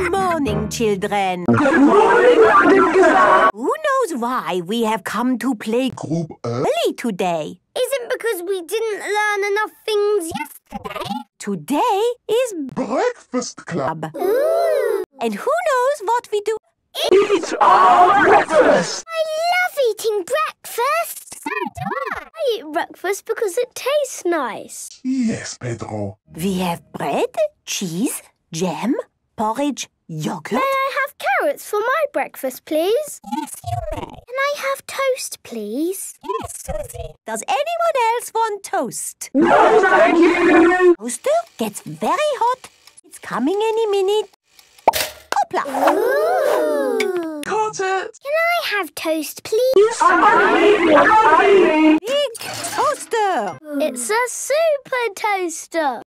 Good morning, children. Good morning, Madam. Who knows why we have come to play Group early today? Isn't because we didn't learn enough things yesterday? Today is Breakfast Club. Ooh. And who knows what we do? It's our breakfast! I love eating breakfast! So do I! I eat breakfast because it tastes nice. Yes, Pedro. We have bread, cheese, jam, porridge, yogurt. May I have carrots for my breakfast, please? Yes, you may. Can I have toast, please? Yes, Susie. Does anyone else want toast? No, thank you! Toaster gets very hot. It's coming any minute. Ooh. Caught it! Can I have toast, please? Big toaster! It's a super toaster!